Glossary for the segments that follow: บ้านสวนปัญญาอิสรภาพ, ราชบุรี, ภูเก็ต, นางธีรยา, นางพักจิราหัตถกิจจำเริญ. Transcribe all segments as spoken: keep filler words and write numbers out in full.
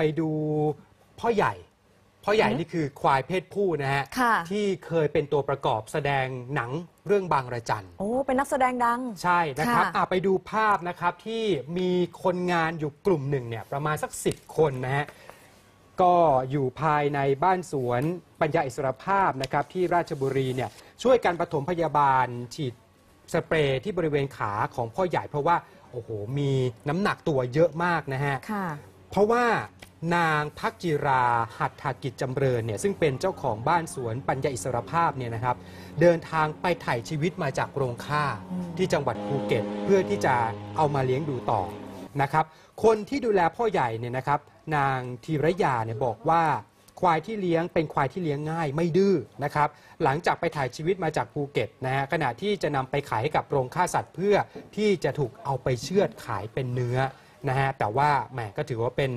ไปดูพ่อใหญ่พ่อใหญ่นี่คือควายเพศผู้นะฮะที่เคยเป็นตัวประกอบแสดงหนังเรื่องบางระจันโอ้เป็นนักแสดงดังใช่นะครับไปดูภาพนะครับที่มีคนงานอยู่กลุ่มหนึ่งเนี่ยประมาณสักสิบคนนะฮะก็อยู่ภายในบ้านสวนปัญญาอิสรภาพนะครับที่ราชบุรีเนี่ยช่วยกันปฐมพยาบาลฉีดสเปรย์ที่บริเวณขาของพ่อใหญ่เพราะว่าโอ้โหมีน้ำหนักตัวเยอะมากนะฮะเพราะว่านางพักจิราหัตถกิจจำเริญเนี่ยซึ่งเป็นเจ้าของบ้านสวนปัญญาอิสรภาพเนี่ยนะครับเดินทางไปไถ่ชีวิตมาจากโรงฆ่าที่จังหวัดภูเก็ตเพื่อที่จะเอามาเลี้ยงดูต่อนะครับคนที่ดูแลพ่อใหญ่เนี่ยนะครับนางธีรยาเนี่ยบอกว่าควายที่เลี้ยงเป็นควายที่เลี้ยงง่ายไม่ดื้อนะครับหลังจากไปถ่ายชีวิตมาจากภูเก็ตนะฮะขณะที่จะนำไปขายให้กับโรงฆ่าสัตว์เพื่อที่จะถูกเอาไปเชือดขายเป็นเนื้อนะฮะแต่ว่าแหมก็ถือว่าเป็น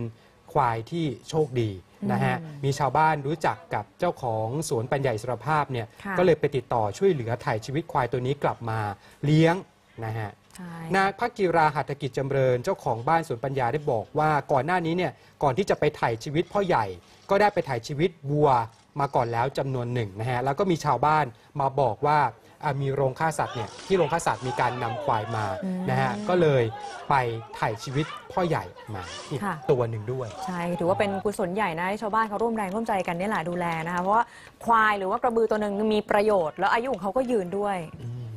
ควายที่โชคดีนะฮะมีชาวบ้านรู้จักกับเจ้าของสวนปัญญาอิสรภาพเนี่ยก็เลยไปติดต่อช่วยเหลือถ่ายชีวิตควายตัวนี้กลับมาเลี้ยงนะฮะนางพักจิราหัตถกิจจำเริญเจ้าของบ้านสวนปัญญาได้บอกว่าก่อนหน้านี้เนี่ยก่อนที่จะไปถ่ายชีวิตพ่อใหญ่ก็ได้ไปถ่ายชีวิตวัวมาก่อนแล้วจำนวนหนึ่งนะฮะแล้วก็มีชาวบ้านมาบอกว่ามีโรงฆ่าสัตว์เนี่ยที่โรงฆ่าสัตว์มีการนำควายมานะฮะก็เลยไปถ่ายชีวิตพ่อใหญ่มาอีกตัวหนึ่งด้วยใช่ถือว่าเป็นกุศลใหญ่นะชาวบ้านเขาร่วมแรงร่วมใจกันนี่แหละดูแลนะคะเพราะว่าควายหรือว่ากระบือตัวหนึ่งมีประโยชน์แล้วอายุของเขาก็ยืนด้วย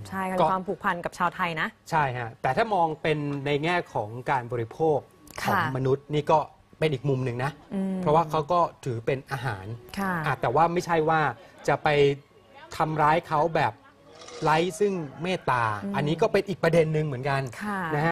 ใช่ความผูกพันกับชาวไทยนะใช่ฮะแต่ถ้ามองเป็นในแง่ของการบริโภคของมนุษย์นี่ก็เป็นอีกมุมหนึ่งนะเพราะว่าเขาก็ถือเป็นอาหารแต่ว่าไม่ใช่ว่าจะไปทำร้ายเขาแบบไร้ซึ่งเมตตาอันนี้ก็เป็นอีกประเด็นหนึ่งเหมือนกันนะฮะ